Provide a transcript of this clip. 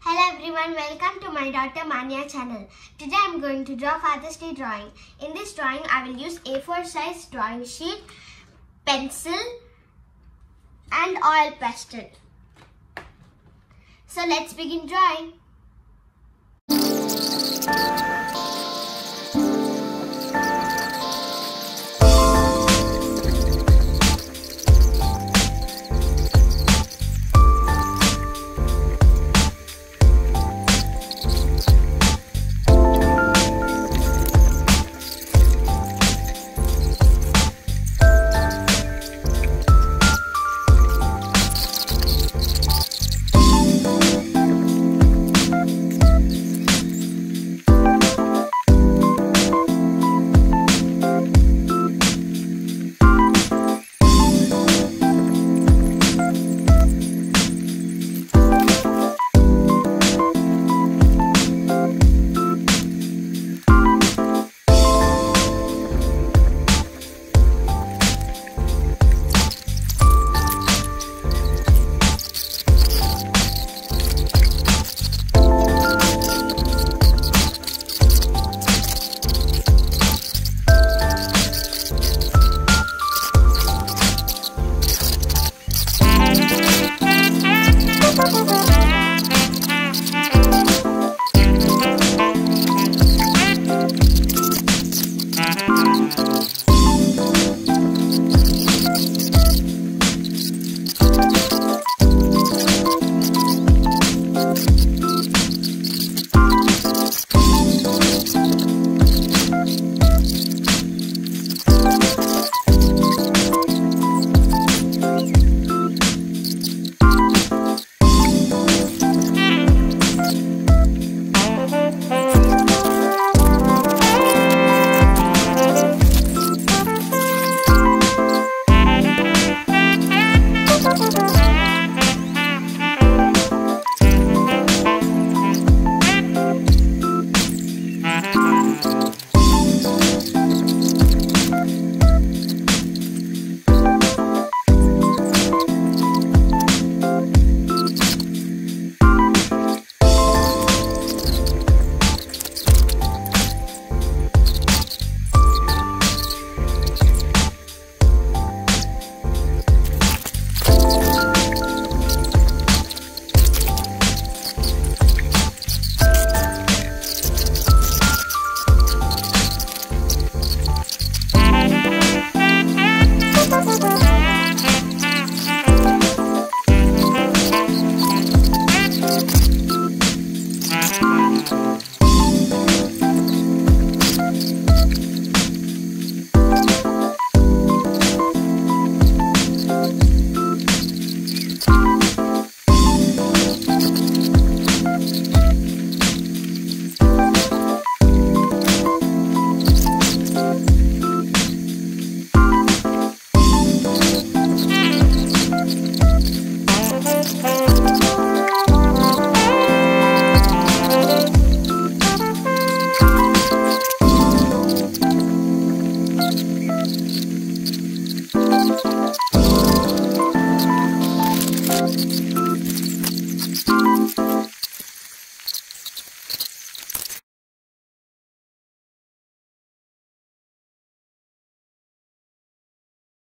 Hello everyone, welcome to my daughter Maanya channel. Today I am going to draw Father's Day drawing. In this drawing I will use A4 size drawing sheet, pencil and oil pastel. So let's begin drawing.